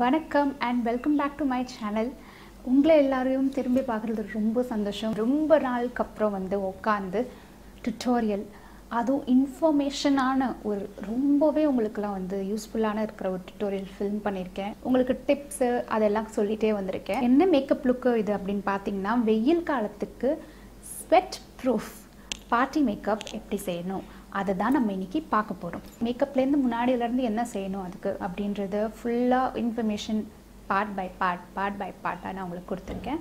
வணக்கம் and welcome back to my channel. உங்களை எல்லாரையும் திரும்பி பார்க்கிறது ரொம்ப சந்தோஷம். ரொம்ப நாளுக்கு அப்புறம் வந்து உட்கார்ந்து டுட்டோரியல் அது இன்ஃபர்மேஷனான ஒரு ரொம்பவே உங்களுக்குலாம் வந்து யூஸ்ஃபுல்லான இருக்கிற ஒரு டுட்டோரியல் ஃபிலிம் பண்ணியிருக்கேன். உங்களுக்கு டிப்ஸ் அதெல்லாம் சொல்லிட்டே வந்திருக்கேன். என்ன மேக்கப் லுக் இது அப்படின்னு பார்த்தீங்கன்னா வெயில் காலத்துக்கு ஸ்வெட் ப்ரூஃப் பார்ட்டி மேக்கப் எப்படி செய்யணும் அதை தான் நம்ம இன்னைக்கு பார்க்க போகிறோம். மேக்கப்லேருந்து முன்னாடியிலேருந்து என்ன செய்யணும் அதுக்கு அப்படின்றது ஃபுல்லாக இன்ஃபர்மேஷன் பார்ட் பை பார்ட்டாக நான் உங்களுக்கு கொடுத்துருக்கேன்.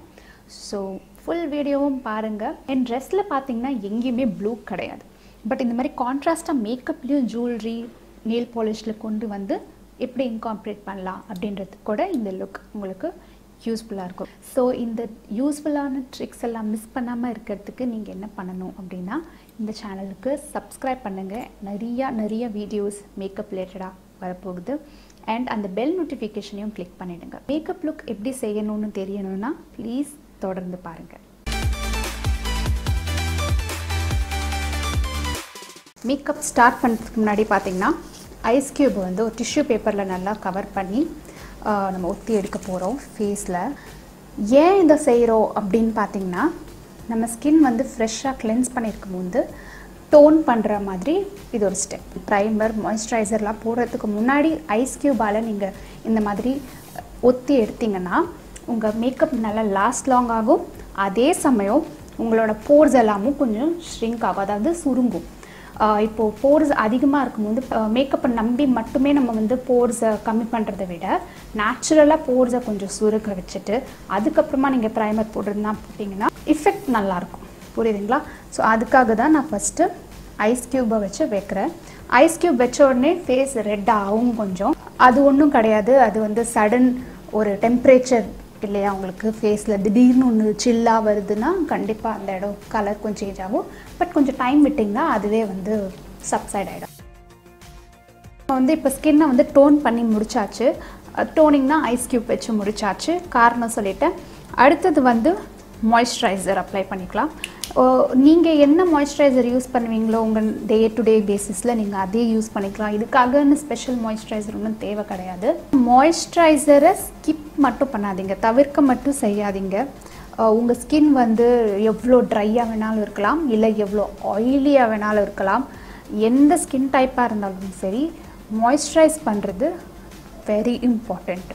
ஸோ ஃபுல் வீடியோவும் பாருங்கள். என் ட்ரெஸ்ஸில் பார்த்தீங்கன்னா எங்கேயுமே ப்ளூ கிடையாது. பட் இந்த மாதிரி கான்ட்ராஸ்ட்டாக மேக்கப்லேயும் ஜுவல்லரி நெயில் பாலிஷில் கொண்டு வந்து எப்படி இன்கார்பரேட் பண்ணலாம் அப்படின்றது கூட இந்த லுக் உங்களுக்கு யூஸ்ஃபுல்லாக இருக்கும். ஸோ இந்த யூஸ்ஃபுல்லான ட்ரிக்ஸ் எல்லாம் மிஸ் பண்ணாமல் இருக்கிறதுக்கு நீங்கள் என்ன பண்ணணும் அப்படின்னா இந்த சேனலுக்கு சப்ஸ்கிரைப் பண்ணுங்கள். நிறைய வீடியோஸ் மேக்கப் ரிலேட்டடாக வரப்போகுது. அண்ட் அந்த பெல் நோட்டிஃபிகேஷனையும் கிளிக் பண்ணிவிடுங்க. மேக்கப் லுக் எப்படி செய்யணும்னு தெரியணும்னா ப்ளீஸ் தொடர்ந்து பாருங்கள். மேக்கப் ஸ்டார்ட் பண்ணுறதுக்கு முன்னாடி பார்த்திங்கன்னா ஐஸ் கியூப் வந்து ஒரு டிஷ்யூ பேப்பரில் நல்லா கவர் பண்ணி நம்ம ஒத்தி எடுக்க போகிறோம் ஃபேஸில். ஏன் இதை செய்கிறோம் அப்படின்னு பார்த்திங்கன்னா நம்ம ஸ்கின் வந்து ஃப்ரெஷ்ஷாக கிளென்ஸ் பண்ணியிருக்கும் போது டோன் பண்ணுற மாதிரி இது ஒரு ஸ்டெப். ப்ரைமர் மாய்ஸ்சரைசர்லாம் போடுறதுக்கு முன்னாடி ஐஸ் கியூபால் நீங்கள் இந்த மாதிரி ஒத்தி எடுத்திங்கன்னா உங்கள் மேக்கப் நல்லா லாஸ்ட் லாங் ஆகும். அதே சமயம் உங்களோட போர்ஸ் எல்லாமும் கொஞ்சம் ஷ்ரிங்க் ஆகும், அதாவது சுருங்கும். இப்போது போர்ஸ் அதிகமாக இருக்கும்போது மேக்கப்பை நம்பி மட்டுமே நம்ம வந்து போர்ஸை கம்மி பண்ணுறதை விட நேச்சுரலாக போர்ஸை கொஞ்சம் சுருக்க வச்சுட்டு அதுக்கப்புறமா நீங்கள் ப்ரைமர் போடுறதுனா போட்டிங்கன்னா எஃபெக்ட் நல்லாயிருக்கும். புரியுதுங்களா? ஸோ அதுக்காக தான் நான் ஃபஸ்ட்டு ஐஸ் கியூபை வச்சு வைக்கிறேன். ஐஸ் கியூப் வச்ச உடனே ஃபேஸ் ரெட்டாகவும் கொஞ்சம் அது ஒன்றும் கிடையாது. அது வந்து சடன் ஒரு டெம்பரேச்சர் இல்லையா உங்களுக்கு ஃபேஸில் திடீர்னு ஒன்று சில்லாக வருதுன்னா கண்டிப்பாக அந்த இடம் கலர் கொஞ்சம் சேஞ்ச் ஆகும். பட் கொஞ்சம் டைம் விட்டிங்கன்னா அதுவே வந்து சப்சைட் ஆகிடும். நம்ம வந்து இப்போ ஸ்கின்னை வந்து டோன் பண்ணி முடிச்சாச்சு. டோனிங்னா ஐஸ் கியூப் வச்சு முடிச்சாச்சு, காரணம் சொல்லிவிட்டேன். அடுத்தது வந்து மாய்ஸ்சரைசர் அப்ளை பண்ணிக்கலாம். நீங்கள் என்ன மாய்ஸ்சரைசர் யூஸ் பண்ணுவீங்களோ உங்கள் டே டு டே பேஸிஸில் நீங்கள் அதே யூஸ் பண்ணிக்கலாம். இதுக்காகன்னு ஸ்பெஷல் மாய்ஸ்சரைசர் ஒன்றும் தேவை கிடையாது. மாய்ஸ்சரைசரை ஸ்கிப் மட்டும் பண்ணாதீங்க, தவிர்க்க மட்டும் செய்யாதீங்க. உங்கள் ஸ்கின் வந்து எவ்வளோ ட்ரையாக வேணாலும் இருக்கலாம், இல்லை எவ்வளோ ஆயிலியாக வேணாலும் இருக்கலாம். எந்த ஸ்கின் டைப்பாக இருந்தாலும் சரி மாய்ஸ்சரைஸ் பண்ணுறது வெரி இம்பார்ட்டண்ட்.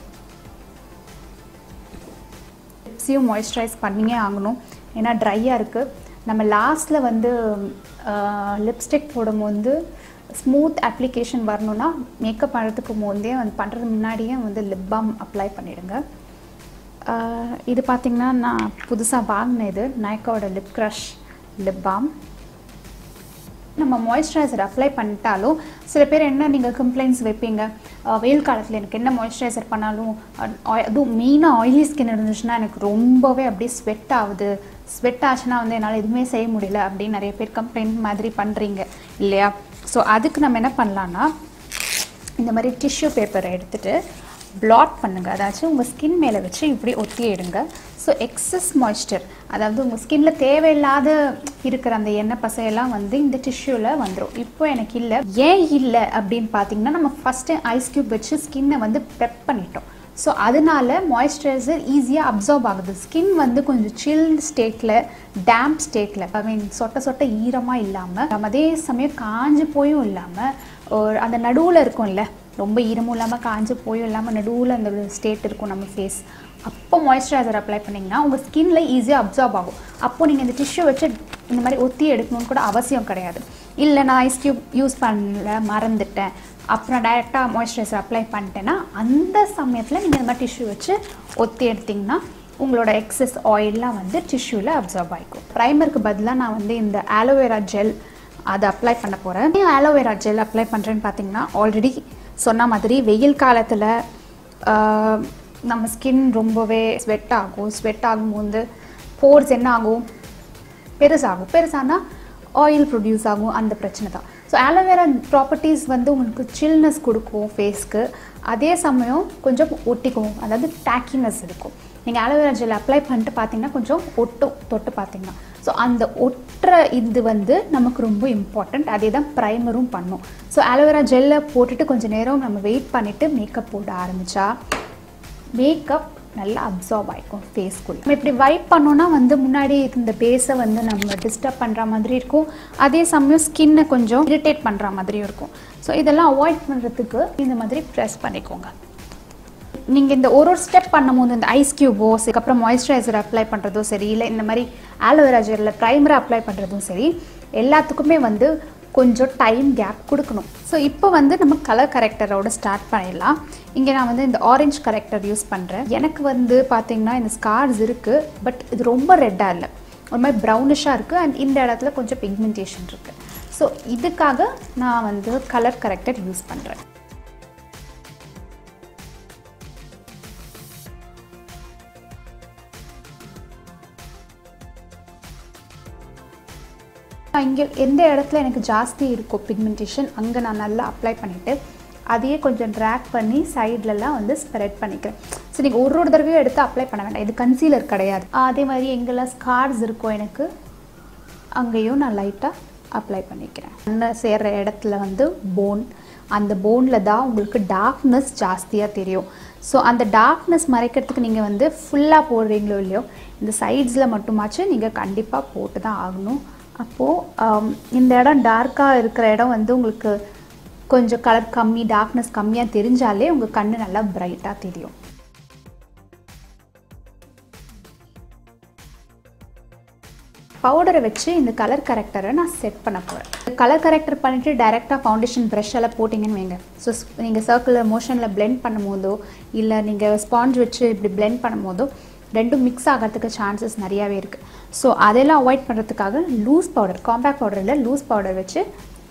லிப்ஸையும் மாய்ஸ்சரைஸ் பண்ணியே ஆகணும், ஏன்னா ட்ரையாக இருக்குது. நம்ம லாஸ்ட்டில் வந்து லிப்ஸ்டிக் போடும்போது ஸ்மூத் அப்ளிகேஷன் வரணுன்னா மேக்கப் பண்ணுறதுக்கு போதே வந்து பண்ணுறது முன்னாடியே வந்து லிப் பாம் அப்ளை பண்ணிவிடுங்க. இது பார்த்திங்கன்னா நான் புதுசாக வாங்கினது நைக்காவோட லிப் க்ரஷ் லிப் பாம். நம்ம மாய்ஸ்சரைசர் அப்ளை பண்ணிட்டாலும் சில பேர் என்ன நீங்கள் கம்ப்ளைண்ட்ஸ் வைப்பீங்க, வெயில் காலத்தில் எனக்கு என்ன மாய்ஸ்சரைசர் பண்ணாலும் அதுவும் மெயினாக ஆயிலி ஸ்கின் இருந்துச்சுன்னா எனக்கு ரொம்பவே அப்படியே ஸ்வெட் ஆகுது, ஸ்வெட் ஆச்சுன்னா வந்து என்னால் எதுவுமே செய்ய முடியல அப்படின்னு நிறைய பேர் கம்ப்ளைண்ட் மாதிரி பண்ணுறீங்க இல்லையா? ஸோ அதுக்கு நம்ம என்ன பண்ணலான்னா இந்த மாதிரி டிஷ்யூ பேப்பரை எடுத்துகிட்டு பிளாட் பண்ணுங்கள். அதாச்சும் உங்கள் ஸ்கின் மேலே வச்சு இப்படி ஒட்டி எடுங்க. ஸோ எக்ஸஸ் மாய்ஸ்சர், அதாவது உங்கள் ஸ்கின்ல தேவையில்லாத இருக்கிற அந்த எண்ணெய் பசையெல்லாம் வந்து இந்த டிஷ்யூவில் வந்துடும். இப்போ எனக்கு இல்லை, ஏன் இல்லை அப்படின்னு பார்த்தீங்கன்னா நம்ம ஃபஸ்ட்டு ஐஸ் கியூப் வச்சு ஸ்கின்னை வந்து ப்ரெப் பண்ணிட்டோம். ஸோ அதனால மாய்ஸ்சரைசர் ஈஸியாக அப்சார்ப் ஆகுது. ஸ்கின் வந்து கொஞ்சம் சில் ஸ்டேட்டில் டேம்ப் ஸ்டேட்டில் சொட்ட ஈரமாக இல்லாமல் அதே சமயம் காஞ்சு போயும் இல்லாமல் ஒரு அந்த நடுவில் இருக்கும்ல, ரொம்ப ஈரமும் இல்லாமல் காஞ்சு போயும் இல்லாமல் நடுவில் அந்த ஸ்டேட் இருக்கும் நம்ம ஃபேஸ். அப்போ மாய்ஸ்சரைசர் அப்ளை பண்ணிங்கன்னா உங்கள் ஸ்கின்ல ஈஸியாக அப்சார்ப் ஆகும். அப்போது நீங்கள் இந்த டிஷ்யூ வச்சு இந்த மாதிரி ஒத்தி எடுக்கணும்னு கூட அவசியம் கிடையாது. இல்லை நான் ஐஸ் கியூப் யூஸ் பண்ணல மறந்துட்டேன், அப்புறம் டைரெக்டாக மாய்ஸ்சரைசர் அப்ளை பண்ணிட்டேன்னா அந்த சமயத்தில் நீங்கள் இந்த மாதிரி டிஷ்யூ வச்சு ஒத்தி எடுத்திங்கன்னா உங்களோட எக்ஸஸ் ஆயிலெலாம் வந்து டிஷ்யூவில் அப்சார்ப் ஆகிக்கும். ப்ரைமருக்கு பதிலாக நான் வந்து இந்த ஆலோவேரா ஜெல் அதை அப்ளை பண்ண போகிறேன். ஆலோவேரா ஜெல் அப்ளை பண்ணுறேன்னு பார்த்தீங்கன்னா ஆல்ரெடி சொன்ன மாதிரி வெயில் காலத்தில் நம்ம ஸ்கின் ரொம்பவே ஸ்வெட் ஆகும். ஸ்வெட் ஆகும்போது போர்ஸ் என்ன ஆகும், பெருசாகும். பெருசானால் ஆயில் ப்ரொடியூஸ் ஆகும், அந்த பிரச்சனை தான். ஸோ ஆலோவேரா ப்ராப்பர்ட்டிஸ் வந்து உங்களுக்கு சில்னஸ் கொடுக்கும் ஃபேஸ்க்கு, அதே சமயம் கொஞ்சம் ஒட்டிக்கும், அதாவது டேக்கினஸ் இருக்கும். நீங்கள் ஆலோவேரா ஜெல் அப்ளை பண்ணிட்டு பார்த்தீங்கன்னா கொஞ்சம் ஒட்டும் தொட்டு பார்த்தீங்கன்னா. ஸோ அந்த ஒட்டுற இது வந்து நமக்கு ரொம்ப இம்பார்ட்டண்ட். அதே தான் ப்ரைமரும் பண்ணும். ஸோ ஆலோவேரா ஜெல்லை போட்டுட்டு கொஞ்சம் நேரம் நம்ம வெயிட் பண்ணிவிட்டு மேக்கப் போட ஆரம்பித்தா மேக்கப் நல்லா அப்சார்ப் ஆயிக்கும் ஃபேஸ் குள்ள. நம்ம இப்படி வைப் பண்ணோம்னா வந்து முன்னாடி இந்த பேஸை வந்து நம்ம டிஸ்டர்ப் பண்ணுற மாதிரி இருக்கும், அதே சமயம் ஸ்கின்னை கொஞ்சம் இரிட்டேட் பண்ணுற மாதிரியும் இருக்கும். ஸோ இதெல்லாம் அவாய்ட் பண்ணுறதுக்கு இந்த மாதிரி ப்ரெஸ் பண்ணிக்கோங்க. நீங்கள் இந்த ஒரு ஸ்டெப் பண்ணும்போது இந்த ஐஸ் கியூபோ அதுக்கப்புறம் மாய்ஸ்சரைசர் அப்ளை பண்ணுறதோ சரி, இல்லை இந்த மாதிரி ஆலோவேரா ஜெல்லில் ப்ரைமரை அப்ளை பண்ணுறதும் சரி, எல்லாத்துக்குமே வந்து கொஞ்சம் டைம் கேப் கொடுக்கணும். ஸோ இப்போ வந்து நம்ம கலர் கரெக்டரோட ஸ்டார்ட் பண்ணிடலாம். இங்கே நான் வந்து இந்த ஆரஞ்சு கரெக்டர் யூஸ் பண்ணுறேன். எனக்கு வந்து பார்த்திங்கன்னா இந்த ஸ்கார்ஸ் இருக்குது, பட் இது ரொம்ப ரெட்டாக இல்லை, ஒரு மாதிரி ப்ரௌனிஷாக இருக்குது, அண்ட் இந்த இடத்துல கொஞ்சம் பிக்மெண்டேஷன் இருக்குது. ஸோ இதுக்காக நான் வந்து கலர் கரெக்டர் யூஸ் பண்ணுறேன். இங்கே எந்த இடத்துல எனக்கு ஜாஸ்தி இருக்கோ பிக்மெண்டேஷன் அங்கே நான் நல்லா அப்ளை பண்ணிவிட்டு அதையே கொஞ்சம் ட்ராக் பண்ணி சைட்லலாம் வந்து ஸ்ப்ரெட் பண்ணிக்கிறேன். ஸோ நீங்கள் ஒரு தடவையும் எடுத்து அப்ளை பண்ண வேண்டாம், இது கன்சீலர் கிடையாது. அதே மாதிரி எங்கெல்லாம் ஸ்கார்ஸ் இருக்கோ எனக்கு அங்கேயும் நான் லைட்டாக அப்ளை பண்ணிக்கிறேன். அங்கே சேர்கிற இடத்துல வந்து போன், அந்த போனில் தான் உங்களுக்கு டார்க்னஸ் ஜாஸ்தியாக தெரியும். ஸோ அந்த டார்க்னஸ் மறைக்கிறதுக்கு நீங்கள் வந்து ஃபுல்லாக போடுறீங்களோ இல்லையோ, இந்த சைட்ஸில் மட்டுமாச்சும் நீங்கள் கண்டிப்பாக போட்டு தான் ஆகணும். அப்போது இந்த இடம் டார்க்காக இருக்கிற இடம் வந்து உங்களுக்கு கொஞ்சம் கலர் கம்மி, டார்க்னஸ் கம்மியாக தெரிஞ்சாலே உங்கள் கண் நல்லா பிரைட்டாக தெரியும். பவுடரை வச்சு இந்த கலர் கரெக்டரை நான் செட் பண்ண போகிறேன். கலர் கரெக்டர் பண்ணிவிட்டு டைரெக்டாக ஃபவுண்டேஷன் ப்ரெஷ்ஷெல்லாம் போட்டிங்கன்னு வைங்க, ஸோ நீங்கள் சர்க்குலர் மோஷனில் பிளெண்ட் பண்ணும் போதோ இல்லை நீங்கள் ஸ்பாஞ்ச் வச்சு இப்படி பிளெண்ட் பண்ணும் போதோ ரெண்டும் மிக்ஸ் ஆகிறதுக்கு சான்சஸ் நிறையாவே இருக்குது. ஸோ அதெல்லாம் அவாய்ட் பண்ணுறதுக்காக லூஸ் பவுடர், காம்பேக்ட் பவுடரில் லூஸ் பவுடர் வச்சு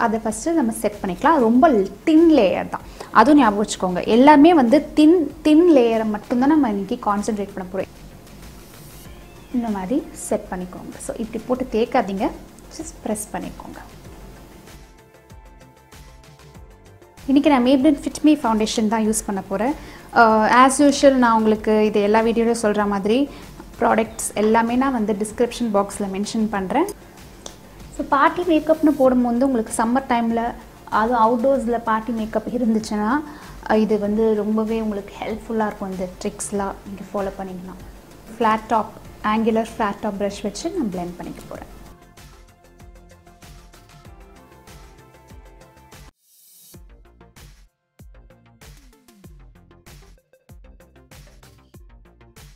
அதை ஃபஸ்ட்டு நம்ம செட் பண்ணிக்கலாம். ரொம்ப தின் லேயர் தான், அதுவும் ஞாபகம் வச்சுக்கோங்க. எல்லாமே வந்து தின் லேயரை மட்டும்தான் நம்ம இன்றைக்கி கான்சென்ட்ரேட் பண்ண போகிறோம். இந்த மாதிரி செட் பண்ணிக்கோங்க. ஸோ இப்படி போட்டு தேய்க்காதீங்க, ஜஸ்ட் ப்ரெஸ் பண்ணிக்கோங்க. இன்றைக்கி நான் மேப்லின் ஃபிட் மீ ஃபவுண்டேஷன் தான் யூஸ் பண்ண போகிறேன். ஆஸ் யூஷுவல் நான் உங்களுக்கு இது எல்லா வீடியோலையும் சொல்கிற மாதிரி ப்ராடக்ட்ஸ் எல்லாமே நான் வந்து டிஸ்கிரிப்ஷன் பாக்ஸில் மென்ஷன் பண்ணுறேன். ஸோ பார்ட்டி மேக்கப்னு போடும்போது உங்களுக்கு சம்மர் டைமில் அதுவும் அவுட்டோர்ஸில் பார்ட்டி மேக்கப் இருந்துச்சுன்னா இது வந்து ரொம்பவே உங்களுக்கு ஹெல்ப்ஃபுல்லாக இருக்கும். இந்த ட்ரிக்ஸ்லாம் நீங்கள் ஃபாலோ பண்ணிக்கலாம். Flat top, angular flat top brush வச்சு நான் பிளெண்ட் பண்ணிக்க போகிறேன்.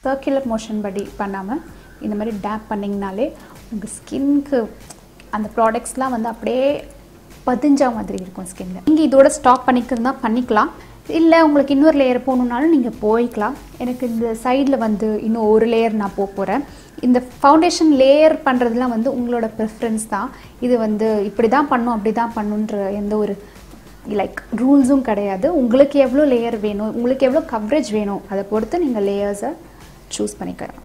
சர்க்குலர் மோஷன் படி பண்ணாமல் இந்த மாதிரி டேப் பண்ணிங்கனாலே உங்கள் ஸ்கின்க்கு அந்த ப்ராடக்ட்ஸ்லாம் வந்து அப்படியே பதிஞ்ச மாதிரி இருக்கும் ஸ்கின்ல. நீங்கள் இதோட ஸ்டாப் பண்ணிக்கிறதுனா பண்ணிக்கலாம், இல்லை உங்களுக்கு இன்னொரு லேயர் போகணுன்னாலும் நீங்கள் போய்க்கலாம். எனக்கு இந்த சைடில் வந்து இன்னும் ஒரு லேயர் நான் போக போகிறேன். இந்த ஃபவுண்டேஷன் லேயர் பண்ணுறதுலாம் வந்து உங்களோட ப்ரிஃபரன்ஸ் தான். இது வந்து இப்படி தான் பண்ணும் அப்படி தான் பண்ணுன்ற எந்த ஒரு லைக் ரூல்ஸும் கிடையாது. உங்களுக்கு எவ்வளோ லேயர் வேணும், உங்களுக்கு எவ்வளோ கவரேஜ் வேணும், அதை பொறுத்து நீங்கள் லேயர்ஸை சூஸ் பண்ணிக்கலாம்.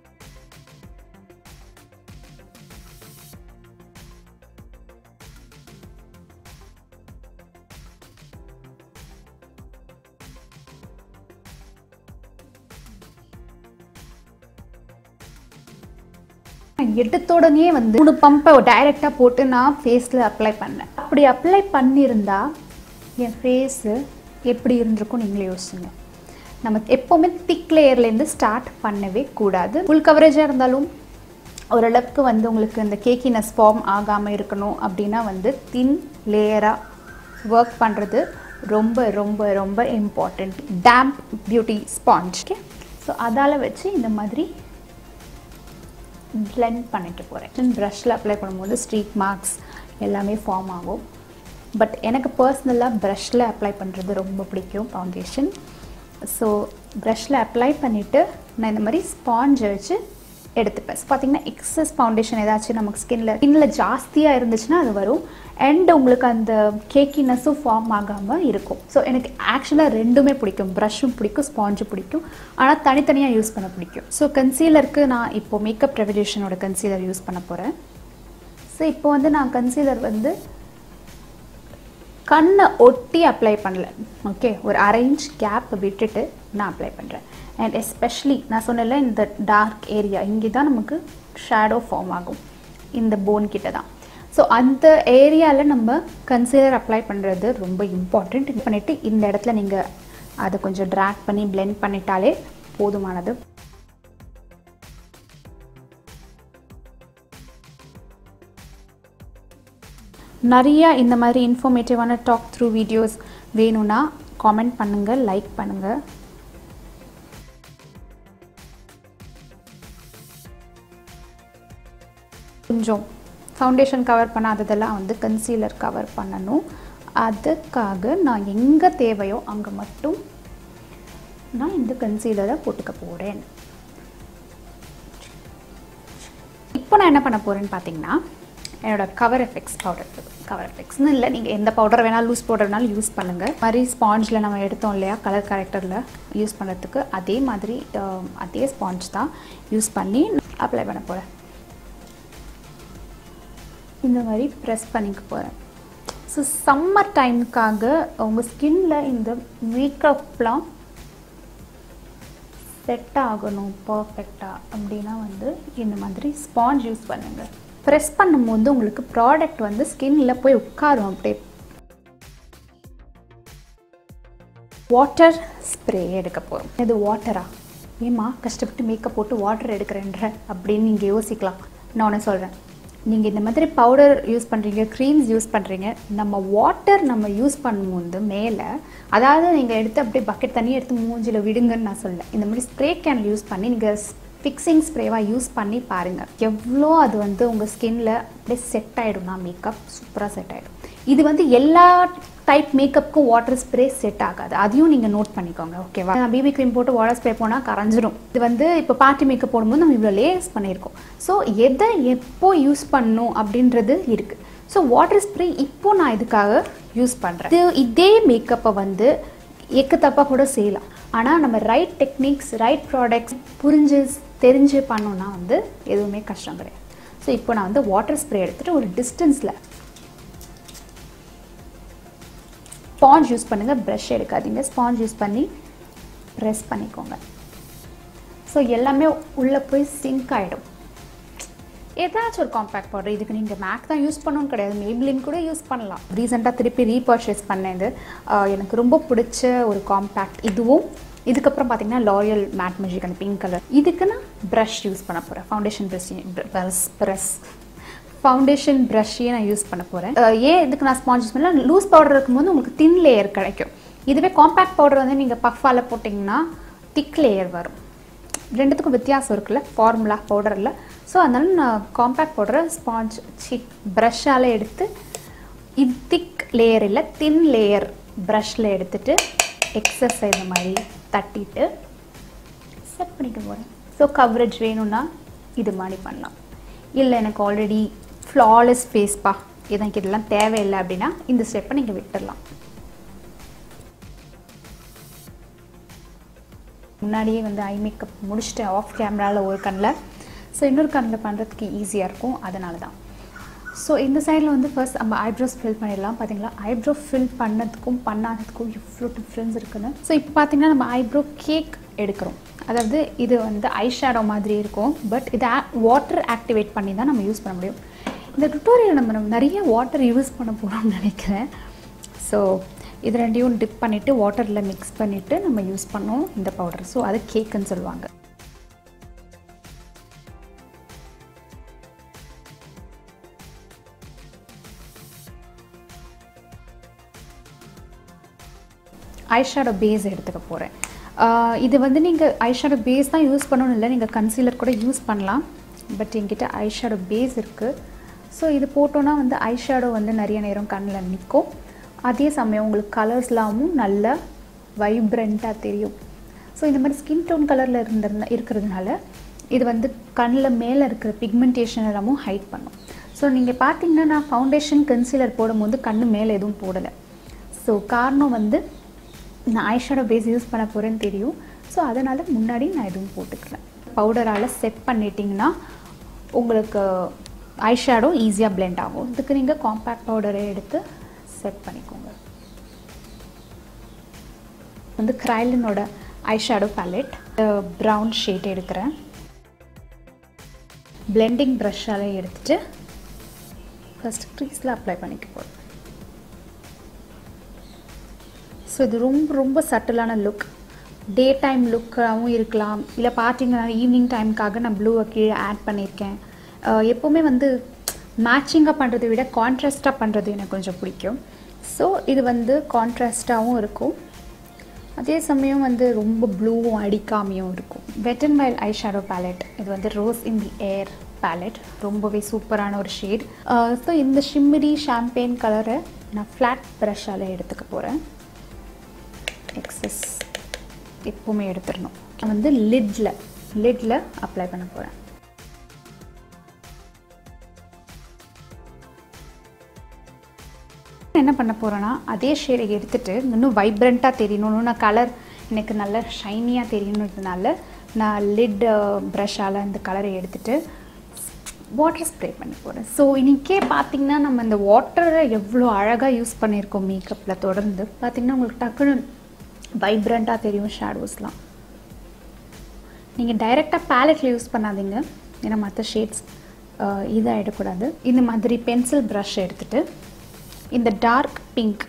எடுத்தோடனே வந்து 3 பம்பை டைரெக்டாக போட்டு நான் ஃபேஸில் அப்ளை பண்ணேன். அப்படி அப்ளை பண்ணியிருந்தா என் ஃபேஸு எப்படி இருந்திருக்கும் நீங்களே யோசிச்சுங்க. நம்ம எப்போவுமே திக் லேயர்லேருந்து ஸ்டார்ட் பண்ணவே கூடாது. ஃபுல் கவரேஜாக இருந்தாலும் ஓரளவுக்கு வந்து உங்களுக்கு இந்த கேக்கினஸ் ஃபார்ம் ஆகாமல் இருக்கணும். அப்படின்னா வந்து தின் லேயராக ஒர்க் பண்ணுறது ரொம்ப ரொம்ப ரொம்ப important. Damp beauty sponge, okay. So அதால் வச்சு இந்த மாதிரி பிளெண்ட் பண்ணிட்டு போகிறேன். ப்ரஷில் அப்ளை பண்ணும்போது ஸ்ட்ரீட் மார்க்ஸ் எல்லாமே ஃபார்ம் ஆகும். பட் எனக்கு பர்சனலாக ப்ரஷில் அப்ளை பண்ணுறது ரொம்ப பிடிக்கும் ஃபவுண்டேஷன். ஸோ ப்ரஷில் அப்ளை பண்ணிவிட்டு நான் இந்த மாதிரி ஸ்பாஞ்சை வச்சு எடுத்துப்பேன். ஸோ பார்த்திங்கன்னா எக்ஸஸ் ஃபவுண்டேஷன் ஏதாச்சும் நமக்கு ஸ்கின்னில் ஜாஸ்தியாக இருந்துச்சுன்னா அது வரும், அண்ட் உங்களுக்கு அந்த கேக்கினஸும் ஃபார்ம் ஆகாமல் இருக்கும். ஸோ எனக்கு ஆக்சுவலாக ரெண்டுமே பிடிக்கும், ப்ரஷ்ஷும் பிடிக்கும் ஸ்பாஞ்சும் பிடிக்கும், ஆனால் தனித்தனியாக யூஸ் பண்ண பிடிக்கும். ஸோ கன்சீலருக்கு நான் இப்போது மேக்கப் ரெவல்யூஷனோட கன்சீலர் யூஸ் பண்ண போகிறேன். ஸோ இப்போ வந்து நான் கன்சீலர் வந்து கண்ணை ஒட்டி அப்ளை பண்ணல, ஓகே, ஒரு அரை இன்ச் கேப் விட்டுட்டு நான் அப்ளை பண்ணுறேன். அண்ட் எஸ்பெஷலி நான் சொன்னல இந்த டார்க் ஏரியா இங்கே தான் நமக்கு ஷேடோ ஃபார்ம் ஆகும், இந்த போன் கிட்ட தான். ஸோ அந்த ஏரியாவில் நம்ம கன்சீலர் அப்ளை பண்ணுறது ரொம்ப இம்பார்ட்டண்ட். பண்ணிவிட்டு இந்த இடத்துல நீங்கள் அதை கொஞ்சம் ட்ராக் பண்ணி பிளெண்ட் பண்ணிட்டாலே போதுமானது. நிறைய இந்த மாதிரி இன்ஃபர்மேட்டிவான டாக் த்ரூ வீடியோஸ் வேணும்னா கமெண்ட் பண்ணுங்க, லைக் பண்ணுங்க. கொஞ்சம் ஃபவுண்டேஷன் கவர் பண்ணாததெல்லாம் வந்து கன்சீலர் கவர் பண்ணணும். அதுக்காக நான் எங்கே தேவையோ அங்கே மட்டும் நான் இந்த கன்சீலரை போட்டுக்க போகிறேன். இப்போ நான் என்ன பண்ண போகிறேன்னு பார்த்தீங்கன்னா, என்னோட கவர் எஃபெக்ட்ஸ் பவுடர், கவர் எஃபெக்ட்ஸ்னு இல்லை, நீங்கள் எந்த பவுடர் வேணாலும் லூஸ் பவுடர் வேணாலும் யூஸ் பண்ணுங்கள். மாதிரி ஸ்பாஞ்சில் நம்ம எடுத்தோம் இல்லையா கலர் கரெக்டரில் யூஸ் பண்ணுறதுக்கு, அதே மாதிரி அதே ஸ்பாஞ்ச் தான் யூஸ் பண்ணி அப்ளை பண்ண போகிறேன். இந்த மாதிரி ப்ரெஸ் பண்ணிக்க போகிறேன். ஸோ சம்மர் டைமுக்காக உங்கள் ஸ்கின்ல இந்த மேக்கப்லாம் செட் ஆகணும் பர்ஃபெக்டாக அப்படின்னா வந்து இந்த மாதிரி ஸ்பாஞ்ச் யூஸ் பண்ணுங்கள். ப்ரெஸ் பண்ணும்போது உங்களுக்கு ப்ராடக்ட் வந்து ஸ்கின்ல போய் உட்காரும். அப்படியே வாட்டர் ஸ்ப்ரே எடுக்க போகிறோம். இது வாட்டரா ஏமா கஷ்டப்பட்டு மேக்கப் போட்டு வாட்டர் எடுக்கிறேன்ற அப்படின்னு நீங்கள் யோசிக்கலாம். நான் ஒன்று சொல்கிறேன், நீங்கள் இந்த மாதிரி பவுடர் யூஸ் பண்ணுறீங்க, க்ரீம்ஸ் யூஸ் பண்ணுறீங்க, நம்ம வாட்டர் நம்ம யூஸ் பண்ணும்போது மேலே, அதாவது நீங்கள் எடுத்து அப்படியே பக்கெட் தண்ணி எடுத்து மூஞ்சில் விடுங்கன்னு நான் சொல்ல, இந்த மாதிரி ஸ்ப்ரே கேன் யூஸ் பண்ணி நீங்கள் ஃபிக்ஸிங் ஸ்ப்ரேவாக யூஸ் பண்ணி பாருங்கள். எவ்வளோ அது வந்து உங்கள் ஸ்கின்ல அப்படியே செட் ஆகிடும்னா மேக்கப் சூப்பராக செட் ஆகிடும். இது வந்து எல்லா டைப் மேக்கப்புக்கும் வாட்டர் ஸ்ப்ரே செட் ஆகாது, அதையும் நீங்கள் நோட் பண்ணிக்கோங்க, ஓகேவா? நான் பிபி க்ரீம் போட்டு வாட்டர் ஸ்ப்ரே போனால் கரைஞ்சிடும். இது வந்து இப்போ பார்ட்டி மேக்கப் போடும்போது நம்ம இவ்வளோ லேஸ் பண்ணியிருக்கோம். ஸோ எதை எப்போ யூஸ் பண்ணணும் அப்படின்றது இருக்குது. ஸோ வாட்டர் ஸ்ப்ரே இப்போது நான் இதுக்காக யூஸ் பண்ணுறேன். இது இதே மேக்கப்பை வந்து எக்கத்தப்பாக கூட செய்யலாம். ஆனால் நம்ம ரைட் டெக்னிக்ஸ், ரைட் ப்ராடக்ட்ஸ் தெரிஞ்சு பண்ணோன்னா வந்து எதுவுமே கஷ்டம் கிடையாது. ஸோ இப்போ நான் வந்து வாட்டர் ஸ்ப்ரே எடுத்துகிட்டு ஒரு டிஸ்டன்ஸில் ஸ்பாஞ்ச் யூஸ் பண்ணுங்கள், ப்ரஷ் எடுக்காதீங்க. ஸ்பாஞ்ச் யூஸ் பண்ணி ப்ரெஸ் பண்ணிக்கோங்க. ஸோ எல்லாமே உள்ளே போய் சிங்க் ஆகிடும். ஏதாச்சும் ஒரு காம்பேக்ட் பவுடர், இதுக்கு நீங்கள் மேக் தான் யூஸ் பண்ணணும்னு கிடையாது, மேபிளின் கூட யூஸ் பண்ணலாம். ரீசெண்டாக திருப்பி ரீபர்ச்சேஸ் பண்ணேன். இது எனக்கு ரொம்ப பிடிச்ச ஒரு காம்பேக்ட். இதுவும் இதுக்கப்புறம் பார்த்தீங்கன்னா லாரியல் மேட் மேஜிக் அந்த பிங்க் கலர். இதுக்கு நான் ப்ரஷ் யூஸ் பண்ண போகிறேன், ஃபவுண்டேஷன் ஃபவுண்டேஷன் ப்ரஷ்ஷே நான் யூஸ் பண்ண போகிறேன். ஏன் இதுக்கு நான் ஸ்பாஞ்ச் யூஸ் பண்ணலாம், லூஸ் பவுடர் இருக்கும்போது உங்களுக்கு தின் லேயர் கிடைக்கும். இதுவே காம்பேக்ட் பவுடர் வந்து நீங்கள் பஃபால் போட்டிங்கன்னா திக் லேயர் வரும். ரெண்டுத்துக்கும் வித்தியாசம் இருக்குல்ல ஃபார்முலா பவுடரில். ஸோ அதனால் நான் காம்பேக்ட் பவுடரை ப்ரஷ்ஷால் எடுத்து இது திக் லேயர் இல்லை தின் லேயர் ப்ரஷ்ஷில் எடுத்துகிட்டு எக்ஸசைஸ் மாதிரி தட்டிட்டு செட் பண்ணிட்டு போகிறேன். ஸோ கவரேஜ் வேணும்னா இது மாதிரி பண்ணலாம். இல்லை எனக்கு ஆல்ரெடி ஃப்ளாலெஸ் ஃபேஸ்பா, எனக்கு இதெல்லாம் தேவையில்லை அப்படின்னா இந்த ஸ்டெப்பை நீங்கள் விட்டுடலாம். முன்னாடியே வந்து ஐ மேக்கப் முடிச்சுட்டு ஆஃப் கேமராவில் ஒரு கண்ணில், ஸோ இன்னொரு கண்ணில் பண்ணுறதுக்கு ஈஸியாக இருக்கும், அதனால தான். ஸோ இந்த சைடில் வந்து ஃபர்ஸ்ட் நம்ம ஐப்ரோஸ் ஃபில் பண்ணிடலாம். பார்த்தீங்களா ஐப்ரோ ஃபில் பண்ணதுக்கும் பண்ணாததுக்கும் எவ்வளோ டிஃப்ரென்ஸ் இருக்குன்னு. ஸோ இப்போ பார்த்தீங்கன்னா நம்ம ஐப்ரோ கேக் எடுக்கிறோம். அதாவது இது வந்து ஐ ஷேடோ மாதிரி இருக்கும், பட் இதை வாட்டர் ஆக்டிவேட் பண்ணி தான் நம்ம யூஸ் பண்ண முடியும். இந்த டுட்டோரியல் நம்ம நிறைய வாட்டர் யூஸ் பண்ண போகிறோம்னு நினைக்கிறேன். ஸோ இது ரெண்டையும் டிப் பண்ணிவிட்டு வாட்டரில் மிக்ஸ் பண்ணிவிட்டு நம்ம யூஸ் பண்ணோம் இந்த பவுடர். ஸோ அது கேக்குன்னு சொல்லுவாங்க. ஐ ஷேடோ பேஸ் எடுத்துக்க போகிறேன். இது வந்து நீங்கள் ஐஷேடோ பேஸ் தான் யூஸ் பண்ணணும், இல்லை நீங்கள் கன்சீலர் கூட யூஸ் பண்ணலாம். பட் என்கிட்ட ஐஷேடோ பேஸ் இருக்குது. ஸோ இது போட்டோன்னா வந்து ஐஷேடோ வந்து நிறைய நேரம் கண்ணில் நிற்கும். அதே சமயம் உங்களுக்கு கலர்ஸ்லாமும் நல்ல வைப்ரண்ட்டாக தெரியும். ஸோ இந்த மாதிரி ஸ்கின் டோன் கலரில் இருக்கிறதுனால இது வந்து கண்ணில் மேலே இருக்கிற பிக்மெண்டேஷன் எல்லாமும் ஹைட் பண்ணும். ஸோ நீங்கள் பார்த்தீங்கன்னா நான் ஃபவுண்டேஷன் கன்சீலர் போடும்போது கண்ணு மேலே எதுவும் போடலை. ஸோ காரணம் வந்து நான் ஐஷேடோ பேஸ் யூஸ் பண்ண போகிறேன்னு தெரியும். ஸோ அதனால் முன்னாடி நான் எதுவும் போட்டுக்கிறேன். பவுடரால் செட் பண்ணிட்டிங்கன்னா உங்களுக்கு ஐஷேடோ ஈஸியாக பிளெண்ட் ஆகும். இதுக்கு நீங்கள் காம்பேக்ட் பவுடரை எடுத்து செட் பண்ணிக்கோங்க. வந்து கிரைலினோட ஐஷேடோ பேலெட் ப்ரௌன் ஷேட் எடுக்கிறேன். பிளெண்டிங் ப்ரஷ்ஷால் எடுத்துகிட்டு ஃபஸ்ட் க்ரீஸில் அப்ளை பண்ணிக்க போகிறேன். ஸோ இது ரொம்ப சட்டிலான லுக். daytime look ஆவும் இருக்கலாம் இல்ல பாத்தீங்கன்னா evening time காக நான் blue கீழ add பண்ணிருக்கேன் எப்பவுமே வந்து matching ஆ பண்றதை விட contrast ஆ பண்றது எனக்கு கொஞ்சம் பிடிக்கும் சோ இது வந்து contrast ஆவும் இருக்கும் அதே சமயம் வந்து ரொம்ப blue அடிக்காமையும் இருக்கும் Wet n Wild eyeshadow palette இது வந்து Rose in the Air palette ரொம்பவே சூப்பரான ஒரு ஷேட் சோ இந்த shimmery champagne கலரை நான் flat brush ஆல எடுத்துக்க போறேன் excess எப்பவுமே எடுத்துறணும் நான் வந்து lidல அப்ளை பண்ண போறேன் என்ன பண்ண போறேன்னா அதே ஷேடை எடுத்துட்டு இன்னும் வைப்ரண்டா தெரியணும் நான் கலர் எனக்கு நல்ல ஷைனியா தெரியணும்ன்றதனால நான் lid brush ஆல இந்த கலரை எடுத்துட்டு வாட்டர் ஸ்ப்ரே பண்ணி போறேன் சோ இன்னைக்கே பாத்தீங்கன்னா நம்ம இந்த வாட்டரை எவ்ளோ அழகா யூஸ் பண்ணிருக்கோம் மேக்கப்ல தொடர்ந்து பாத்தீங்கன்னா உங்களுக்கு டக்குனு Vibrant shadows la. You direct palette use pannadinga. Ena matha shades idha edukodadu. Indha madri pencil brush eduthittu indha dark pink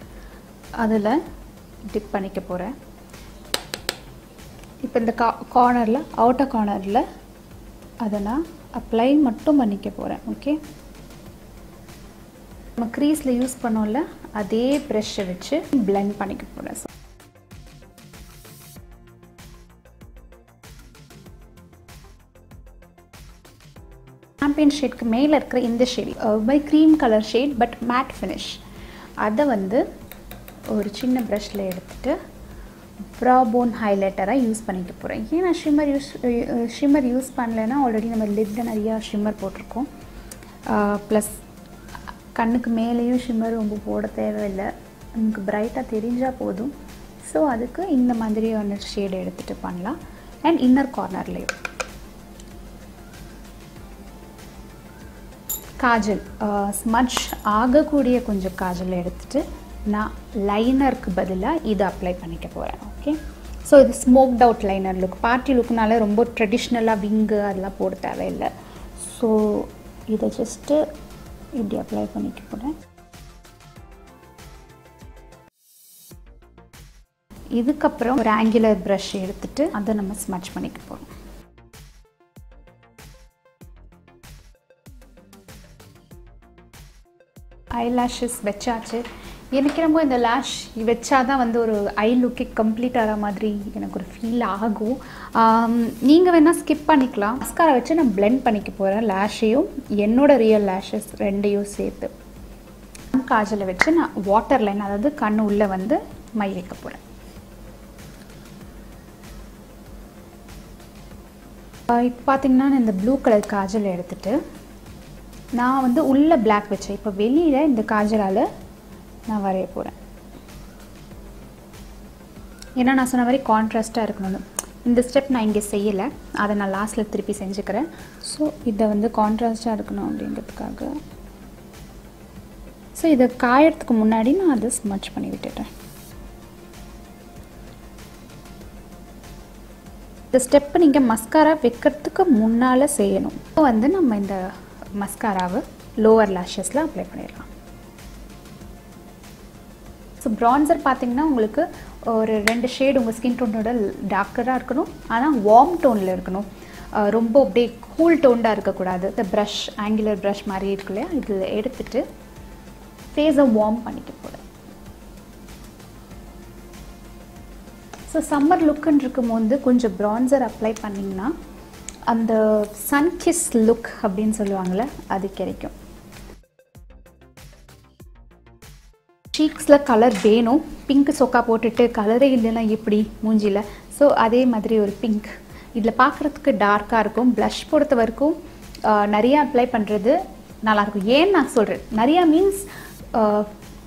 adula dip panikka pora. Ipo indha corner la outer corner la adana apply mattum panikka pora. Okay. Nama crease la use pannolla adhe brush vechi blend panikka pora. Champagne shade ku மேல இருக்கிற இந்த shade by cream color shade but matte finish அத வந்து ஒரு சின்ன பிரஷ்ல எடுத்துட்டு brow bone highlighter-ஆ use பண்ணிக்க போறேன் ஏன்னா shimmer யூஸ் பண்ணலனா ஆல்ரெடி நம்ம lidல நிறைய shimmer போட்டுருக்கோம் plus கண்ணுக்கு மேலயும் shimmer ரொம்ப போட தேவையில்லை நமக்கு bright-ஆ தெரிஞ்சா போதும் சோ அதுக்கு இந்த மாதிரியான shade எடுத்துட்டு பண்ணலாம் and inner corner-லயும் Kajal, smudge ஆகக்கூடிய கொஞ்சம் காஜல் எடுத்துட்டு நான் லைனருக்கு பதிலா இத அப்ளை பண்ணிக்க போறேன் ஓகே சோ இது smoked out liner look party லுக்னால ரொம்ப ட்ரெடிஷனலா விங் அதெல்லாம் போட தேவையில்லை சோ இத ஜஸ்ட் இப்படி அப்ளை பண்ணிக்க போறேன் இதுக்கு அப்புறம் ஒரு angular brush எடுத்துட்டு அத நம்ம ஸ்மட்ச் பண்ணிக்க போறோம் Eyelashes வெச்சாச்சு எனக்கு ரொம்ப இந்த லாஷ் வெச்சாதான் வந்து ஒரு ஐ லுக் கம்ப்ளீட் ஆற மாதிரி எனக்கு ஒரு ஃபீல் ஆகும் நீங்க வேணா ஸ்கிப் பண்ணிக்கலாம் மஸ்காரா வெச்சு நான் blend பண்ணிக்க போறேன் லாஷையும் என்னோட ரியல் லாஷஸ் ரெண்டையும் சேர்த்து காஜல வெச்சு நான் வாட்டர் லைன் அதாவது கண்ணு உள்ள வந்து மை வைக்க போறேன் இப்போ பாத்தீங்கன்னா நான் இந்த ப்ளூ கலர் காஜல எடுத்துட்டு நான் வந்து உள்ள black வெச்சேன் இப்போ வெளியில இந்த காஜலால நான் வரைய போறேன் ஏன்னா நான் சொன்ன மாதிரி கான்ட்ராஸ்டா இருக்கணும் இந்த ஸ்டெப் நான் இங்க செய்யல அத நான் லாஸ்ட்ல திருப்பி செஞ்சுக்கறேன் சோ இத வந்து கான்ட்ராஸ்டா இருக்கணும் அப்படிங்கிறதுக்காக சோ இத காயறதுக்கு முன்னாடி நான் அத ஸ்மட்ச் பண்ணி விட்டுட்டேன் இந்த ஸ்டெப் நீங்க மஸ்காரா வைக்கிறதுக்கு முன்னால செய்யணும் இப்போ வந்து நம்ம இந்த மஸ்காராவை லோவர் லாஷஸ்ல அப்ளை பண்ணிரலாம் சோ பிரான்சர் பாத்தீங்கன்னா உங்களுக்கு ஒரு ரெண்டு ஷேட் உங்க ஸ்கின் டோனோட டார்க்கரா இருக்கணும் ஆனா வார்ம் டோன்ல இருக்கணும் ரொம்ப அப்படியே கூல் டோன்டா இருக்க கூடாது the brush angular brush மாதிரி இருக்குல இது எடுத்துட்டு ஃபேஸை வார்ம் பண்ணிக்க போறேன் சோ சம்மர் லுக்ன்ற இருக்கும்போது கொஞ்சம் பிரான்சர் அப்ளை பண்ணீங்கன்னா அந்த sun kiss look அப்படினு சொல்லுவாங்கல அது கிடைக்கும் cheeksல கலர் வேணும் pink சொக்கா போட்டுட்டு கலரே இல்லனா எப்படி மூஞ்சில சோ அதே மாதிரி ஒரு pink இதல பாக்குறதுக்கு டார்க்கா இருக்கும் blush போடுறது வரைக்கும் நிறைய அப்ளை பண்றது நல்லா இருக்கும் ஏன் நான் சொல்றேன் நிறைய மீன்ஸ்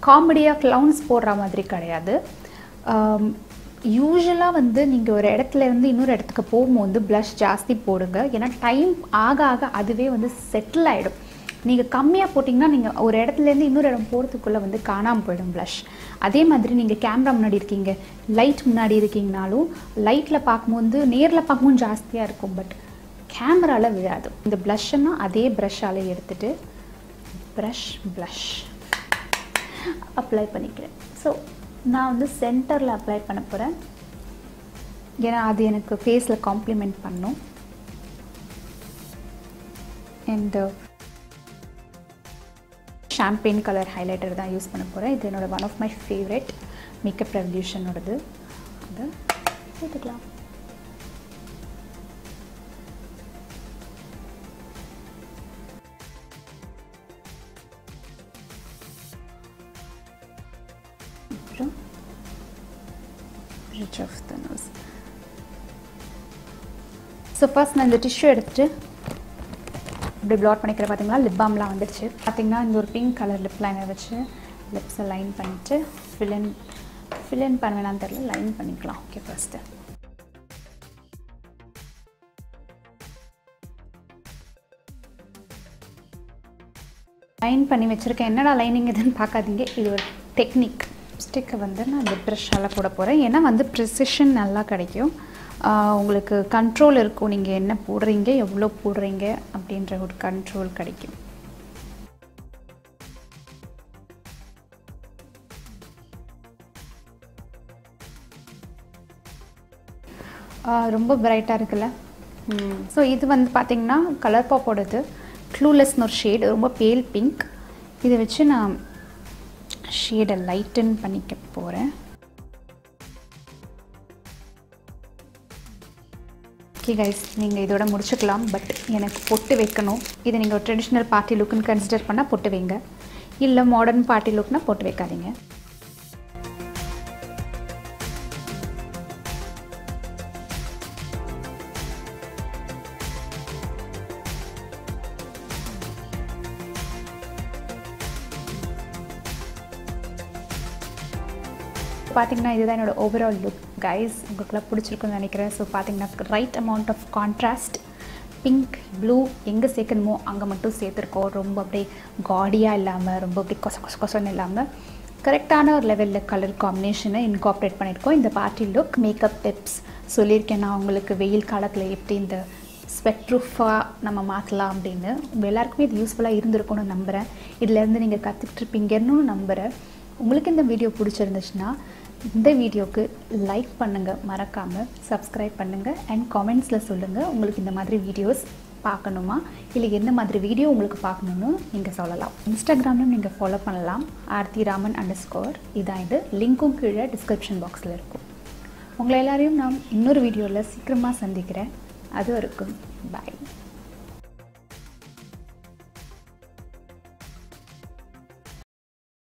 காமெடியா clowns போடுற மாதிரி கிடையாது யூசுவலா வந்து நீங்க ஒரு இடத்துல இருந்து இன்னொரு இடத்துக்கு போயும்போது blush ಜಾಸ್ತಿ போடுங்க ஏனா டைம் ஆக ஆக அதுவே வந்து செட்டில் ஆயிடும் நீங்க கம்மியா போடிங்கன்னா நீங்க ஒரு இடத்துல இருந்து இன்னொரு இடம் போறதுக்குள்ள வந்து காணாம போய்டும் blush அதே மாதிரி நீங்க கேமரா முன்னாடி இருக்கீங்க லைட் முன்னாடி இருக்கீங்கனாலோ லைட்ல பாக்கும்போது நேர்ல பாக்கும்போது ಜಾஸ்தியா இருக்கும் பட் கேமரால விழாது இந்த blush-னா அதே brush-ஆல எடுத்துட்டு blush அப்ளை பண்ணிக்கிறேன் சோ நான் வந்து சென்டர்ல அப்ளை பண்ணப் போறேன் அது எனக்கு ஃபேஸ்ல காம்ப்ளிமெண்ட் பண்ணும். And champagne color highlighter தான் யூஸ் பண்ண போறேன். இது என்னோட one of my favorite Makeup Revolution ஓடது. அது சேர்த்துக்கலாம். Bridge of the nose. So first நான் இந்த டிஷ்யூ எடுத்துட்டு இப்படி blot பண்ணிக்கிறேன். பார்த்தீங்களா lip balm லாம் வந்துருச்சு. பார்த்தீங்கன்னா இந்த ஒரு pink color lip liner வச்சு lips லைன் பண்ணிட்டு fill in பண்ணவேனான்னு தெரியல, லைன் பண்ணிக்கலாம். ஓகே ஃபர்ஸ்ட் லைன் பண்ணி வச்சிருக்கேன். என்னடா லைனிங் இதுன்னு பார்க்காதீங்க, இது ஒரு டெக்னிக். ஸ்டிக்கை வந்து நான் லிப் ப்ரஷ்ஷால் போட போகிறேன். ஏன்னா வந்து ப்ரிசிஷன் நல்லா கிடைக்கும், உங்களுக்கு கண்ட்ரோல் இருக்கும். நீங்கள் என்ன போடுறீங்க, எவ்வளோ போடுறீங்க அப்படின்ற ஒரு கண்ட்ரோல் கிடைக்கும். ரொம்ப பிரைட்டாக இருக்குல்ல. ஸோ இது வந்து பார்த்திங்கன்னா கலர் பாப்போடது க்ளூலெஸ்னு ஒரு ஷேடு, ரொம்ப பேல் பிங்க். இதை வச்சு நான் ஷேடை லைட்டன் பண்ணிக்க போகிறேன். ஓகே கைஸ், நீங்கள் இதோட முடிச்சுக்கலாம். பட் எனக்கு பொட்டு வைக்கணும். இதை நீங்கள் ஒரு ட்ரெடிஷ்னல் பார்ட்டி லுக்குன்னு கன்சிடர் பண்ணால் பொட்டு வைங்க, இல்லை மாடர்ன் பார்ட்டி லுக்னா பொட்டு வைக்காதீங்க. பார்த்தீங்கன்னா இதுதான் என்னோட ஓவரால் லுக் கைஸ். உங்களுக்குலாம் பிடிச்சிருக்குன்னு நினைக்கிறேன். ஸோ பார்த்தீங்கன்னா right amount of contrast pink blue எங்கே சேர்க்கணுமோ அங்கே மட்டும் சேர்த்துருக்கோம். ரொம்ப அப்படியே காடியாக இல்லாமல், ரொம்ப அப்படியே கொச கொச கொசன்னு இல்லாமல், கரெக்டான ஒரு லெவலில் கலர் காம்பினேஷனை இன்கார்ப்ரேட் பண்ணியிருக்கோம். இந்த பார்ட்டி லுக் மேக்கப் டிப்ஸ் சொல்லியிருக்கேன் நான் உங்களுக்கு, வெயில் காலத்தில் எப்படி இந்த ஸ்வெட் ப்ரூஃபாக நம்ம மாற்றலாம் அப்படின்னு. உங்கள் எல்லாருக்குமே இது யூஸ்ஃபுல்லாக இருந்திருக்கும்னு நம்புகிறேன். இதுலேருந்து நீங்கள் கற்றுக்கிட்டுருப்பீங்கன்னு நம்புகிறேன். உங்களுக்கு இந்த வீடியோ பிடிச்சிருந்துச்சுன்னா இந்த வீடியோக்கு லைக் பண்ணுங்கள், மறக்காமல் சப்ஸ்கிரைப் பண்ணுங்கள். அண்ட் காமெண்ட்ஸில் சொல்லுங்கள் உங்களுக்கு இந்த மாதிரி வீடியோஸ் பார்க்கணுமா, இல்லை எந்த மாதிரி வீடியோ உங்களுக்கு பார்க்கணுன்னு நீங்கள் சொல்லலாம். இன்ஸ்டாகிராமிலும் நீங்கள் ஃபாலோ பண்ணலாம், aarthiraman_. இதான் இது, லிங்க்கும் கீழே டிஸ்கிரிப்ஷன் பாக்ஸில் இருக்கும். உங்களை எல்லாரையும் நான் இன்னொரு வீடியோவில் சீக்கிரமாக சந்திக்கிறேன். அது வரைக்கும் பாய்.